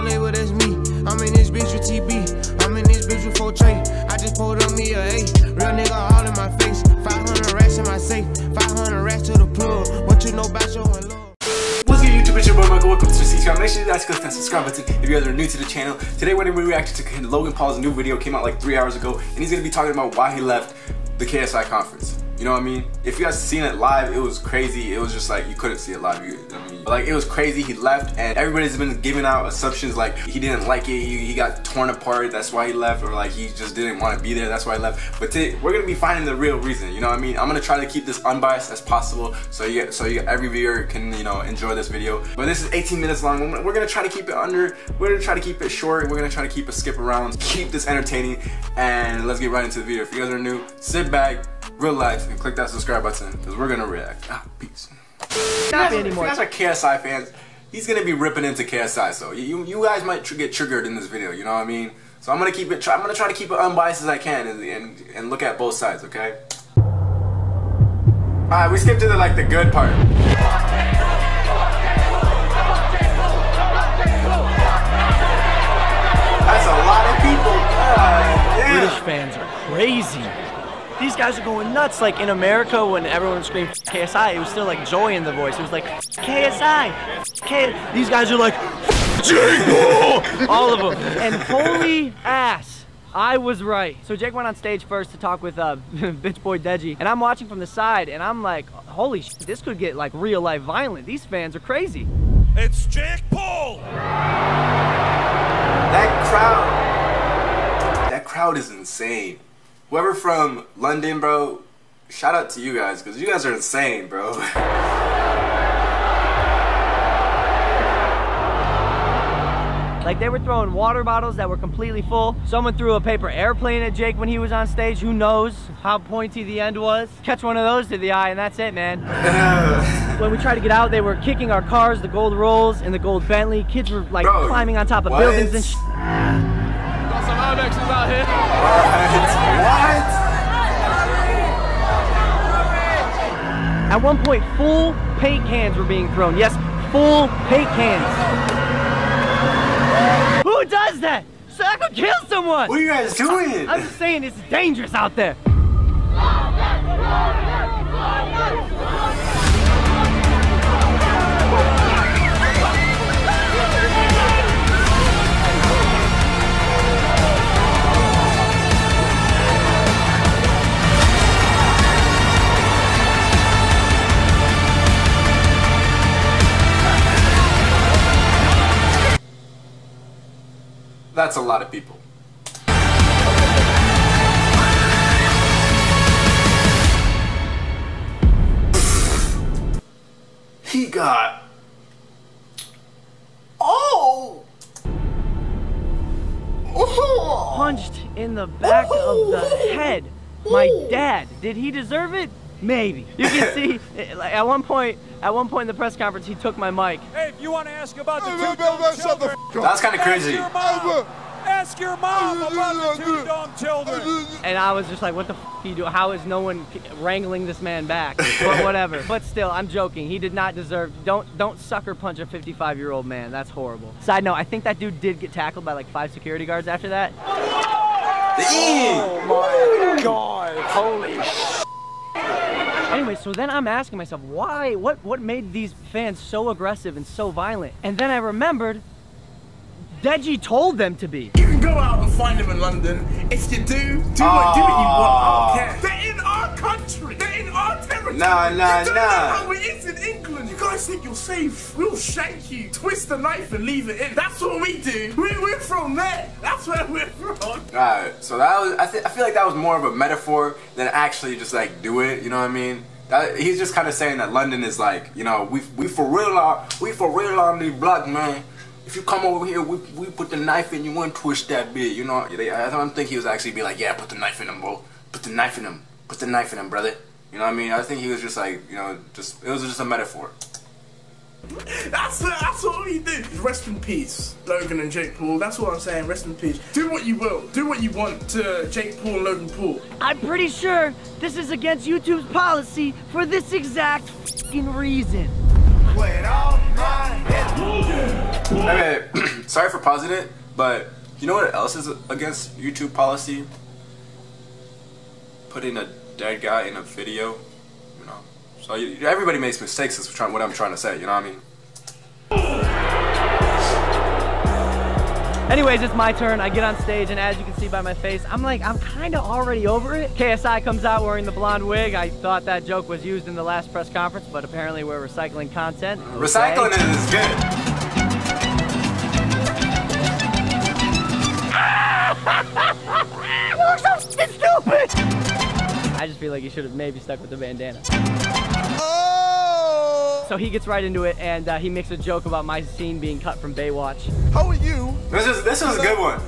all labeled as me. I'm in this bitch with TB. I'm in this bitch with 4J. I just pulled on me a A. Real nigga all in my face. 500 racks in my safe. 500 racks to the plug. What you know about your love? It's your boy Michael, welcome to the C channel. Make sure you guys click that subscribe button if you guys are new to the channel. Today we're going to be reacting to Logan Paul's new video, came out like 3 hours ago, and he's going to be talking about why he left the KSI conference. You know what I mean? If you guys seen it live, it was crazy. It was just like, you couldn't see it live. It was crazy. He left and everybody's been giving out assumptions like he didn't like it, he got torn apart, that's why he left, or like he just didn't want to be there, that's why he left. But today, we're going to be finding the real reason, you know what I mean? I'm going to try to keep this unbiased as possible so every viewer can, you know, enjoy this video. But this is 18 minutes long. We're going to try to keep it under, we're going to try to keep it short, we're going to try to keep it skip around, keep this entertaining, and let's get right into the video. If you guys are new, sit back, relax, and click that subscribe button because we're going to react. Ah, peace. If you guys are KSI fans, he's gonna be ripping into KSI, so you guys might get triggered in this video. You know what I mean? So I'm gonna keep it. I'm gonna try to keep it unbiased as I can and look at both sides. Okay. All right, we skipped to the like the good part. That's a lot of people. Yeah. British fans are crazy. These guys are going nuts. Like in America, when everyone screamed KSI, it was still like joy in the voice. It was like KSI. KSI. These guys are like Jake Paul. All of them. And holy ass, I was right. So Jake went on stage first to talk with bitch boy Deji, and I'm watching from the side, and I'm like, holy shit, this could get like real life violent. These fans are crazy. It's Jake Paul. That crowd is insane. Whoever from London, bro, shout out to you guys, because you guys are insane, bro. Like, they were throwing water bottles that were completely full. Someone threw a paper airplane at Jake when he was on stage. Who knows how pointy the end was. Catch one of those to the eye, and that's it, man. When we tried to get out, they were kicking our cars, the gold Rolls and the gold Bentley. Kids were, like, bro, climbing on top of buildings and shit. Out here. What? At one point, full paint cans were being thrown. Yes, full paint cans. Who does that? So I could kill someone. What are you guys doing? I'm just saying, it's dangerous out there. That's a lot of people. He got... Oh! Punched in the back of the head. My dad. Did he deserve it? Maybe. You can see, like, at one point in the press conference, he took my mic. Hey, if you want to ask about the two dumb children, that's kind of crazy. Ask your mom about the two dumb children. And I was just like, what the f you do? How is no one wrangling this man back? But whatever. But still, I'm joking. He did not deserve. Don't sucker punch a 55-year-old man. That's horrible. Side note, I think that dude did get tackled by like 5 security guards after that. Oh my God! Holy shit. Anyway, so then I'm asking myself, why, what made these fans so aggressive and so violent? And then I remembered, Deji told them to be. You can go out and find them in London. If you do what you want. I don't care. They're in our country. They're in our territory. No. How it is in England. You guys think you're safe. We'll shank you, twist the knife and leave it in. That's what we do. We're from there. That's where we're from. Alright, so that was, I feel like that was more of a metaphor than actually just like do it, you know what I mean? He's just kind of saying that London is like, you know, we for real on the block, man. If you come over here, we put the knife in you, wouldn't twist that bit, you know? I don't think he was actually be like, yeah, put the knife in him, bro. Put the knife in him. Put the knife in him, brother. You know what I mean? I think he was just like, you know, just, it was just a metaphor. That's what we do. Rest in peace, Logan and Jake Paul. That's what I'm saying, rest in peace. Do what you will. Do what you want to Jake Paul and Logan Paul. I'm pretty sure this is against YouTube's policy for this exact fucking reason. Wait, okay, Sorry for pausing it, but you know what else is against YouTube policy? Putting a dead guy in a video, you know. So everybody makes mistakes. Is what I'm trying to say. You know what I mean? Anyways, it's my turn. I get on stage, and as you can see by my face, I'm kind of already over it. KSI comes out wearing the blonde wig. I thought that joke was used in the last press conference, but apparently we're recycling content. Okay. Recycling it is good. You look so stupid. I just feel like you should have maybe stuck with the bandana. So he gets right into it, and he makes a joke about my scene being cut from Baywatch. How are you? This is a good one.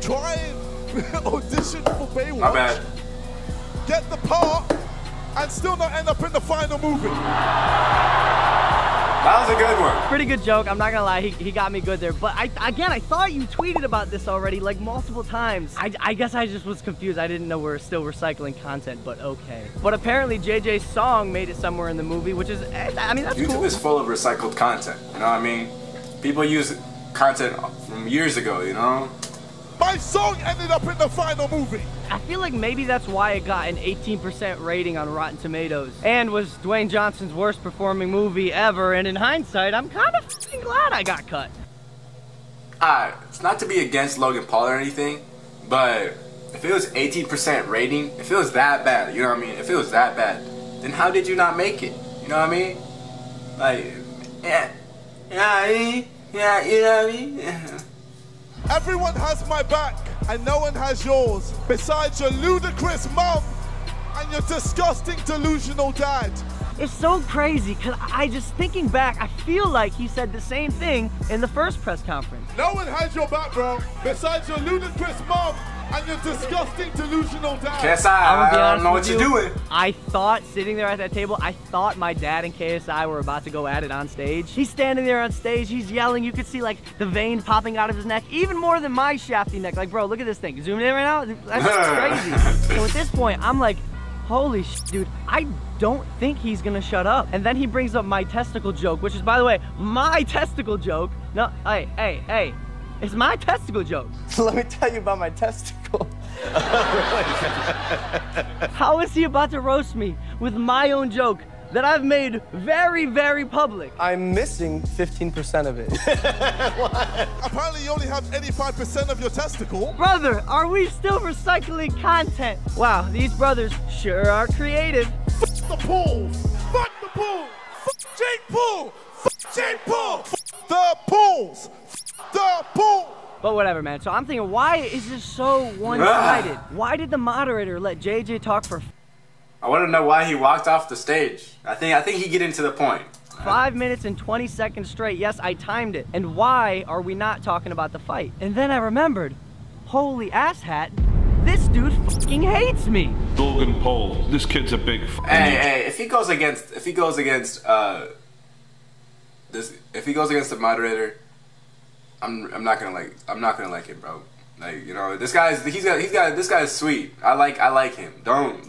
Try and audition for Baywatch. My bad. Get the part, and still not end up in the final movie. That was a good one. Pretty good joke. I'm not gonna lie, he got me good there. But I thought you tweeted about this already, like multiple times. I guess I just was confused. I didn't know we were still recycling content, but okay. But apparently JJ's song made it somewhere in the movie, which is, I mean, that's cool. YouTube is full of recycled content. You know what I mean? People use content from years ago, you know? My song ended up in the final movie. I feel like maybe that's why it got an 18% rating on Rotten Tomatoes and was Dwayne Johnson's worst performing movie ever, and in hindsight, I'm kind of fucking glad I got cut. Alright, it's not to be against Logan Paul or anything, but if it was 18% rating, if it was that bad, you know what I mean? If it was that bad, then how did you not make it? You know what I mean? Like, you know what I mean? Everyone has my back, and no one has yours, besides your ludicrous mom and your disgusting, delusional dad. It's so crazy, because thinking back, I feel like he said the same thing in the first press conference. No one has your back, bro, besides your ludicrous mom and your disgusting, delusional dad. KSI, I don't know what you're doing. I thought, sitting there at that table, I thought my dad and KSI were about to go at it on stage. He's standing there on stage, he's yelling, you could see like the vein popping out of his neck, even more than my shafty neck. Like, bro, look at this thing. Zoom in right now, that's crazy. So at this point, I'm like, holy shit, dude, I don't think he's gonna shut up. And then he brings up my testicle joke, which is, by the way, my testicle joke. No, hey. It's my testicle joke. Let me tell you about my testicle. How is he about to roast me with my own joke that I've made very, very public? I'm missing 15% of it. Apparently you only have 85% of your testicle. Brother, are we still recycling content? Wow, these brothers sure are creative. Fuck the pool! Fuck the pool! Fuck Jake Paul! Fuck Jake Paul! Fuck the pools! The pool. But whatever, man. So I'm thinking, why is this so one-sided? Why did the moderator let JJ talk for? I want to know why he walked off the stage. I think he getting to the point. 5 minutes and 20 seconds straight. Yes, I timed it. And why are we not talking about the fight? And then I remembered, holy asshat, this dude fucking hates me. Logan Paul. This kid's a big. Hey, if he goes against the moderator. I'm not gonna like it, bro. Like, you know, this guy's sweet. I like him. Don't.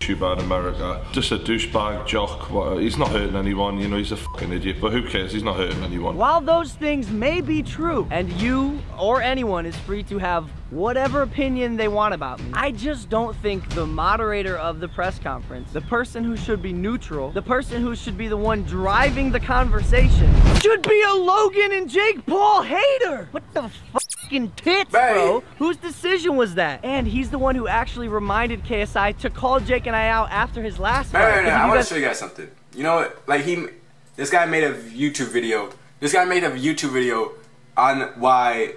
YouTuber in America, just a douchebag jock. He's not hurting anyone. You know, he's a fucking idiot. But who cares? He's not hurting anyone. While those things may be true, and you or anyone is free to have whatever opinion they want about me, I just don't think the moderator of the press conference, the person who should be neutral, the person who should be the one driving the conversation, should be a Logan and Jake Paul hater! What the fucking tits, bro? Whose decision was that? And he's the one who actually reminded KSI to call Jake and I out after his last fight. No, I want to show you guys something. You know what? Like, this guy made a YouTube video on why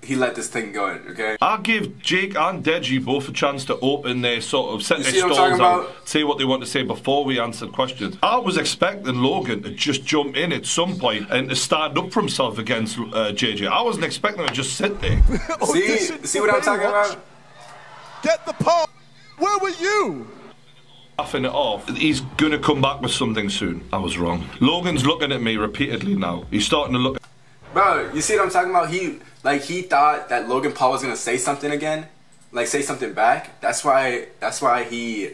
he let this thing go in, okay? I give Jake and Deji both a chance to open their sort of set their stalls out, say what they want to say before we answered questions. I was expecting Logan to just jump in at some point and to stand up for himself against JJ. I wasn't expecting him to just sit there. see what I'm talking about? Get the part. Where were you? Laughing it off. He's gonna come back with something soon. I was wrong. Logan's looking at me repeatedly now. He's starting to look. Bro, you see what I'm talking about? He thought that Logan Paul was gonna say something again, like say something back. That's why he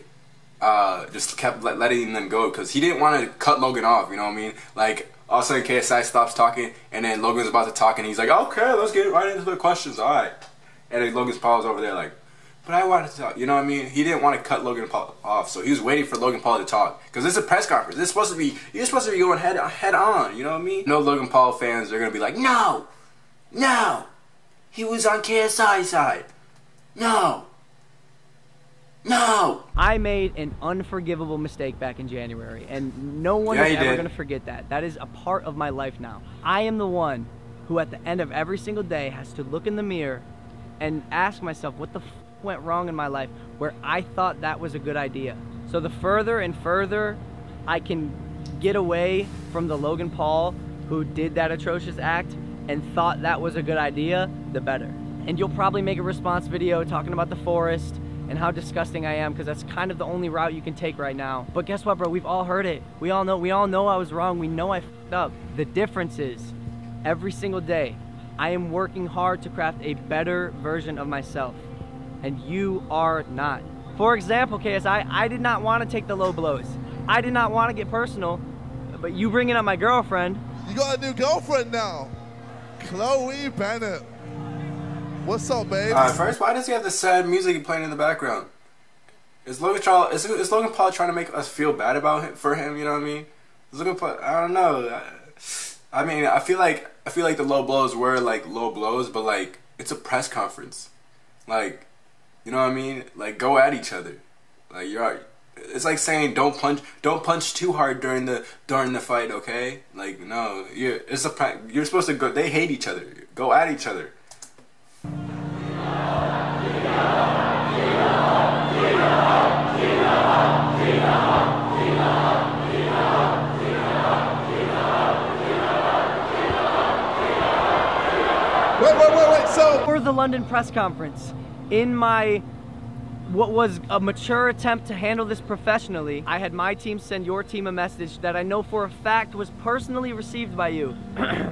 just kept letting them go, because he didn't want to cut Logan off. You know what I mean? Like, All of a sudden, KSI stops talking, and then Logan's about to talk, and he's like, okay, let's get right into the questions, all right. And then Logan Paul's over there like, but I wanted to talk, you know what I mean? He didn't want to cut Logan Paul off, so he was waiting for Logan Paul to talk. Because this is a press conference. This is supposed to be, you're supposed to be going head on, you know what I mean? No Logan Paul fans, they're going to be like, no, no, he was on KSI's side, no. No! I made an unforgivable mistake back in January, and no one is ever going to forget that. That is a part of my life now. I am the one who at the end of every single day has to look in the mirror and ask myself what the f went wrong in my life where I thought that was a good idea. So the further and further I can get away from the Logan Paul who did that atrocious act and thought that was a good idea, the better. And you'll probably make a response video talking about the forest and how disgusting I am, because that's kind of the only route you can take right now. But guess what, bro? We've all heard it. We all know I was wrong. We know I f***ed up. The difference is, every single day, I am working hard to craft a better version of myself, and you are not. For example, KSI, I did not want to take the low blows. I did not want to get personal, but you bringing up my girlfriend. You got a new girlfriend now, Chloe Bennett. What's up, babe? First, why does he have the sad music playing in the background? Is Logan Paul trying to make us feel bad about him, for him? You know what I mean? Is Logan Paul, I don't know. I mean, I feel like the low blows were like low blows, but like it's a press conference, like, you know what I mean? Like, go at each other. Like, you're, it's like saying don't punch too hard during the fight, okay? Like, no, you're supposed to go. They hate each other. Go at each other. Wait, so... For the London press conference, in my, what was a mature attempt to handle this professionally, I had my team send your team a message that I know for a fact was personally received by you.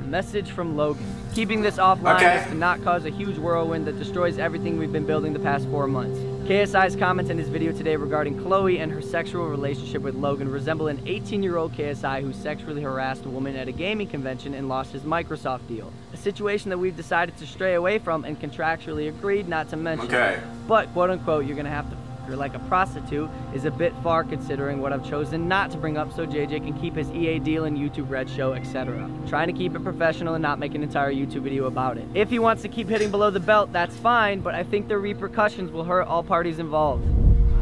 Message from Logan. Keeping this offline is to not cause a huge whirlwind that destroys everything we've been building the past 4 months. KSI's comments in his video today regarding Chloe and her sexual relationship with Logan resemble an 18-year-old KSI who sexually harassed a woman at a gaming convention and lost his Microsoft deal. A situation that we've decided to stray away from and contractually agreed not to mention. Okay. But, quote-unquote, you're gonna have to f*** her like a prostitute is a bit far considering what I've chosen not to bring up so JJ can keep his EA deal and YouTube Red show, etc. Trying to keep it professional and not make an entire YouTube video about it. If he wants to keep hitting below the belt, that's fine, but I think the repercussions will hurt all parties involved.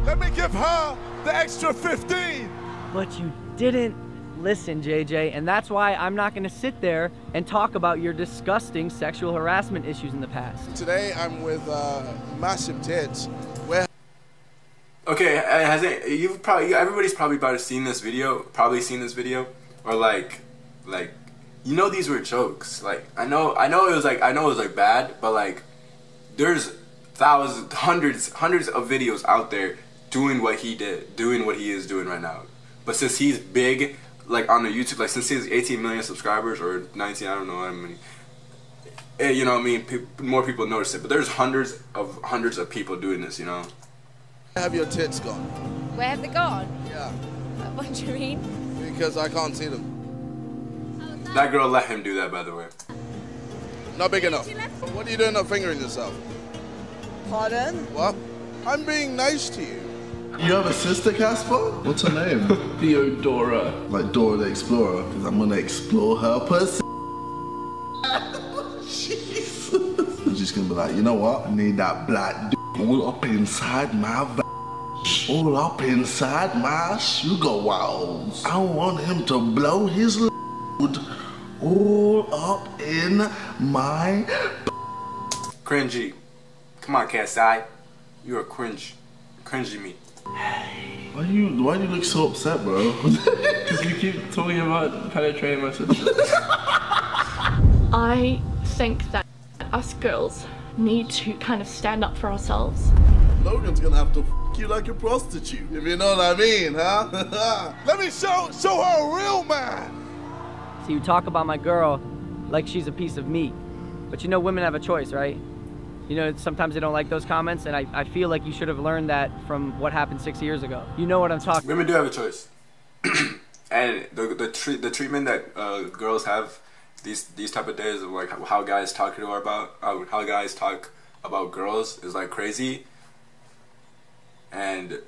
Let me give her the extra 15! But you didn't listen, JJ, and that's why I'm not going to sit there and talk about your disgusting sexual harassment issues in the past. Today I'm with massive tits. Okay, everybody's probably about to seen this video, or like, you know, these were jokes. Like, I know it was bad, but like, there's thousands, hundreds of videos out there doing what he did, doing what he is doing right now. But since he's big, like on the YouTube, like since he has 18 million subscribers or 19, I don't know how many, you know what I mean, more people notice it, but there's hundreds of people doing this, you know? Where have your tits gone? Where have they gone? Yeah. What do you mean? Because I can't see them. Oh, no. That girl let him do that, by the way. Not big enough. What are you doing not fingering yourself? Pardon? What? I'm being nice to you. You have a sister, Casper? What's her name? Theodora. Like Dora the Explorer, because I'm gonna explore her pussy. Jesus. I'm just gonna be like, you know what? I need that black d all up inside my v all up inside my sugar walls. I want him to blow his load all up in my cringy. Come on, KSI. You are cringe. Cringy me. Why do you look so upset, bro? Because you keep talking about penetrating my sister. I think that us girls need to kind of stand up for ourselves. Logan's gonna have to f*** you like a prostitute, if you know what I mean, huh? Let me show her a real man! So you talk about my girl like she's a piece of meat, but you know women have a choice, right? You know, sometimes they don't like those comments, and I feel like you should have learned that from what happened 6 years ago. You know what I'm talking about. Women do have a choice. And the treatment that girls have these type of days of like how guys talk to her about how guys talk about girls is like crazy. And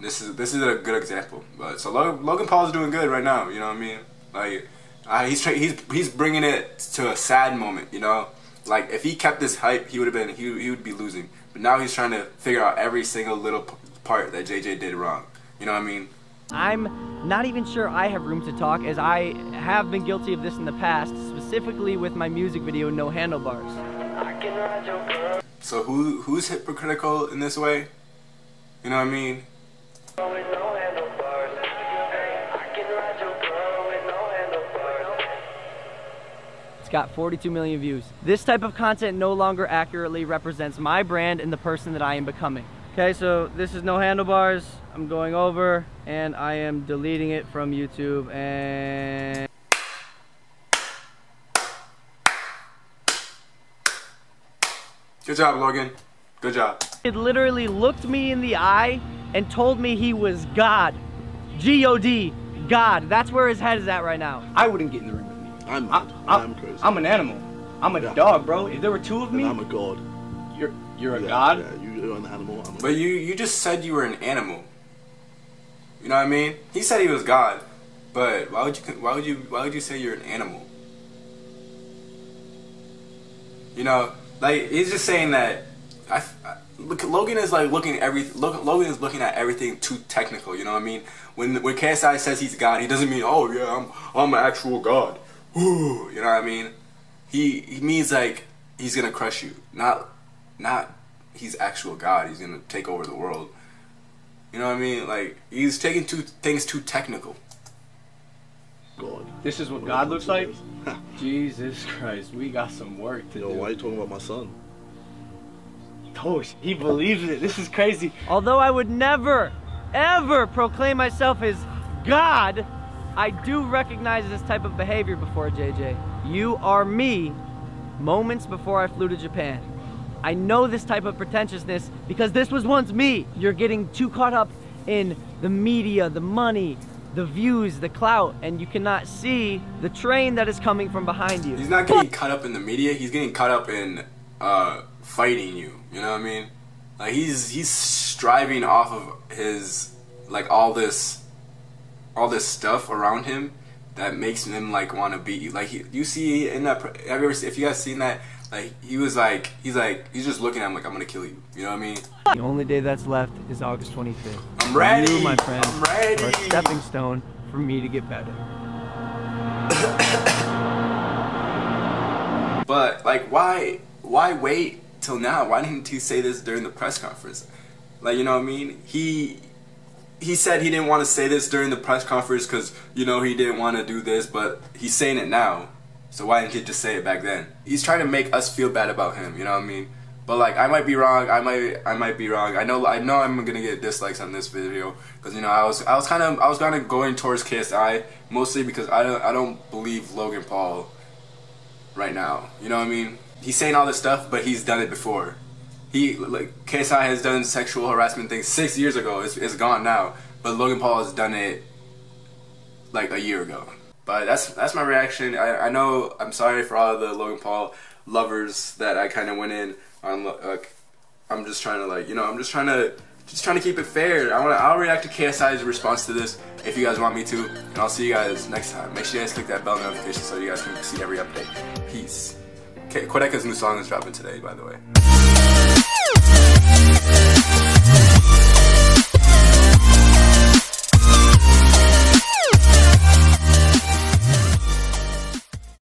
this is a good example. But so Logan Paul's doing good right now. You know what I mean? Like he's bringing it to a sad moment. You know, like if he kept this hype, he would be losing. But now he's trying to figure out every single little part that JJ did wrong. You know what I mean? I'm not even sure I have room to talk, as I have been guilty of this in the past, specifically with my music video No Handlebars. So who's hypocritical in this way? You know what I mean? It's got 42 million views. This type of content no longer accurately represents my brand and the person that I am becoming. Okay, so this is No Handlebars. I'm going over and I am deleting it from YouTube. And good job, Logan. Good job. It literally looked me in the eye and told me he was God. G-O-D, God. That's where his head is at right now. I wouldn't get in the ring with me. I'm crazy. I'm an animal. I'm a dog, bro. If there were two of me, I'm a god. You're a god? Yeah, you're an animal. But you just said you were an animal. You know what I mean? He said he was God, but why would you say you're an animal? You know, like he's just saying that. Logan is like looking at Logan is looking at everything too technical. You know what I mean? When KSI says he's God, he doesn't mean, oh yeah, I'm an actual God. Ooh, you know what I mean? He means like he's gonna crush you, not he's actual God. He's gonna take over the world. You know what I mean? Like, he's taking things too technical. God. This is what God looks like? Jesus Christ, we got some work to do. Yo, why are you talking about my son? Oh, he believes it. This is crazy. Although I would never, ever proclaim myself as God, I do recognize this type of behavior before, JJ. You are me moments before I flew to Japan. I know this type of pretentiousness because this was once me. You're getting too caught up in the media, the money, the views, the clout, and you cannot see the train that is coming from behind you. He's not getting caught up in the media. He's getting caught up in fighting you. You know what I mean? Like he's striving off of his like all this stuff around him that makes him like want to beat you. Like you see in that. Have you ever? If you guys seen that. Like, he's just looking at him like, I'm gonna kill you. You know what I mean? The only day that's left is August 25th. I'm ready! You, my friend, I'm ready! Are a stepping stone for me to get better. But, like, why wait till now? Why didn't he say this during the press conference? Like, you know what I mean? He said he didn't want to say this during the press conference because, you know, he didn't want to do this, but he's saying it now. So why didn't he just say it back then? He's trying to make us feel bad about him, you know what I mean? But like, I might be wrong. I might be wrong. I know I'm gonna get dislikes on this video because you know I was kind of going towards KSI mostly because I don't believe Logan Paul right now. You know what I mean? He's saying all this stuff, but he's done it before. He like KSI has done sexual harassment things 6 years ago. It's gone now, but Logan Paul has done it like a year ago. But that's my reaction. I know I'm sorry for all of the Logan Paul lovers that I kind of went in on. I'm just trying to like you know I'm just trying to keep it fair. I'll react to KSI's response to this if you guys want me to, and I'll see you guys next time. Make sure you guys click that bell notification so you guys can see every update. Peace. Okay, Kodaka's new song is dropping today, by the way.